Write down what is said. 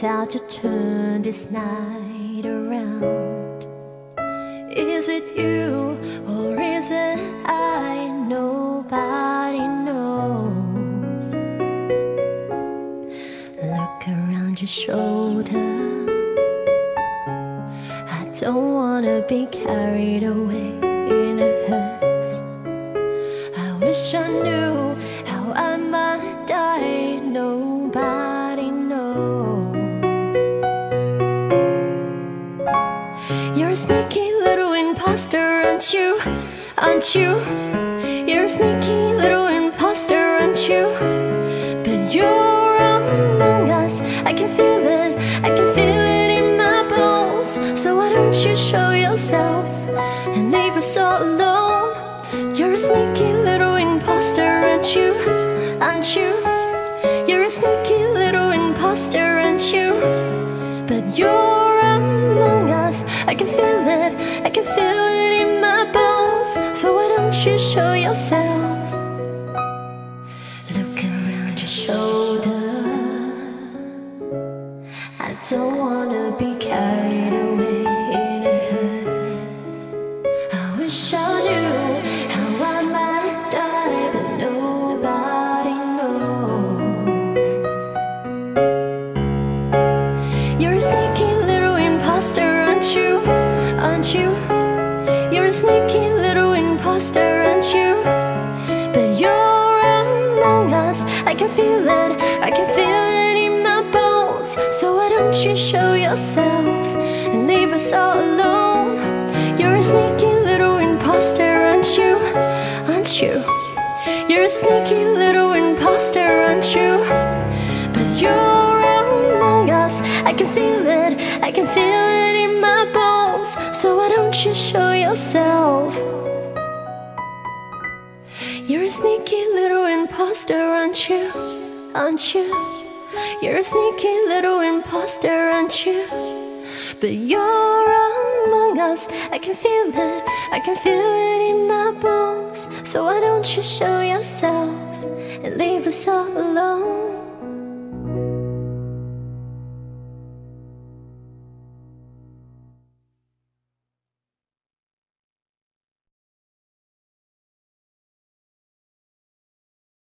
turns out to turn this night around. Is it you or is it I? Nobody knows. Look around your shoulder. I don't wanna be carried away in a hearse. I wish I knew how I might die. Nobody knows. You're a sneaky little imposter, aren't you? Aren't you? You're a sneaky little imposter, aren't you? But you're among us. I can feel it. I can feel it in my bones. So why don't you show yourself and leave us all alone? You're a sneaky little imposter, aren't you? Aren't you? You're a sneaky little imposter, aren't you? But you're among us. I can feel it. I can feel it in my bones. So why don't you show yourself? Look around your shoulder. I don't wanna be carried away in a hearse. I wish I knew how I might die, but nobody knows. You're a sneaky little imposter, aren't you? Aren't you? You're a sneaky little imposter, aren't you? I can feel it, I can feel it in my bones. So why don't you show yourself and leave us all alone? You're a sneaky little imposter, aren't you? Aren't you? You're a sneaky little imposter, aren't you? But you're among us. I can feel it, I can feel it in my bones. So why don't you show yourself? You're a sneaky little imposter, aren't you? Aren't you? You're a sneaky little imposter, aren't you? But you're among us. I can feel it. I can feel it in my bones. So why don't you show yourself and leave us all alone?